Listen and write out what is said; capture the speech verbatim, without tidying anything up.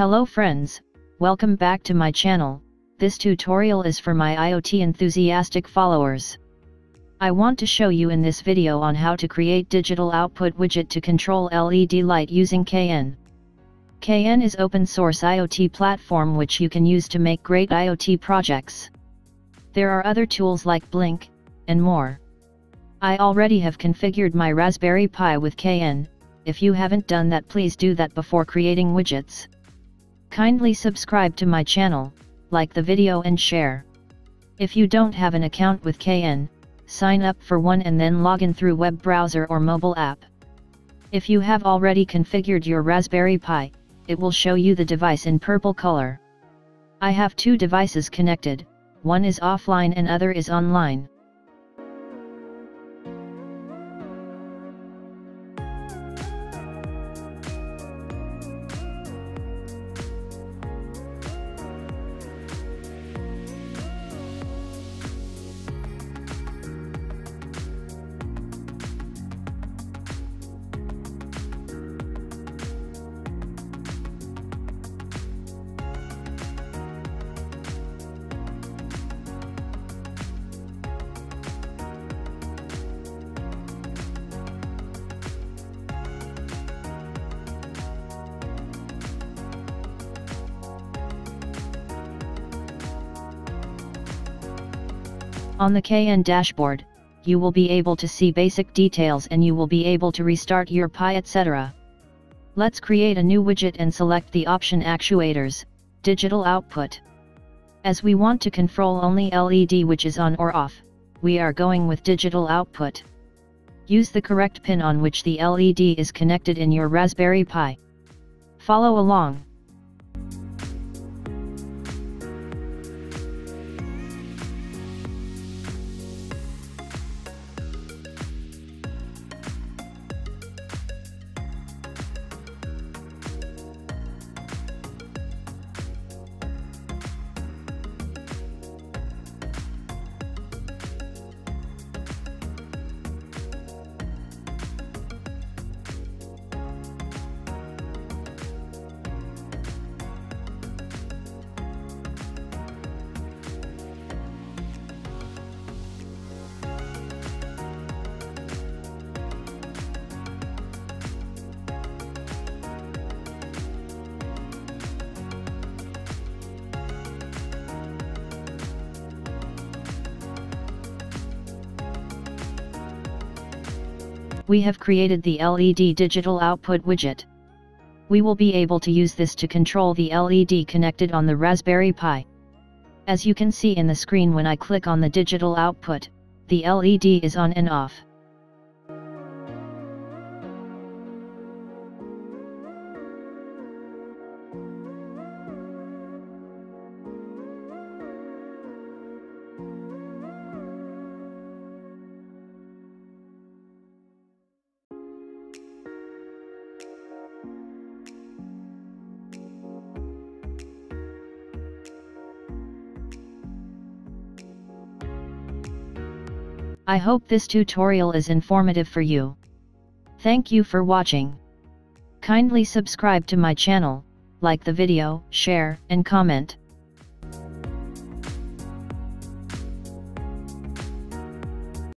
Hello friends, welcome back to my channel. This tutorial is for my IoT enthusiastic followers. I want to show you in this video on how to create digital output widget to control L E D light using Cayenne. Cayenne is open source IoT platform which you can use to make great IoT projects. There are other tools like Blink, and more. I already have configured my Raspberry Pi with Cayenne. If you haven't done that, please do that before creating widgets. Kindly subscribe to my channel, like the video and share. If you don't have an account with Cayenne, sign up for one and then log in through web browser or mobile app. If you have already configured your Raspberry Pi, it will show you the device in purple color. I have two devices connected, one is offline and other is online. On the Cayenne dashboard, you will be able to see basic details and you will be able to restart your Pi, et cetera. Let's create a new widget and select the option Actuators, Digital Output. As we want to control only L E D which is on or off, we are going with Digital Output. Use the correct pin on which the L E D is connected in your Raspberry Pi. Follow along. We have created the L E D digital output widget. We will be able to use this to control the L E D connected on the Raspberry Pi. As you can see in the screen when I click on the digital output, the L E D is on and off. I hope this tutorial is informative for you. Thank you for watching. Kindly subscribe to my channel, like the video, share, and comment.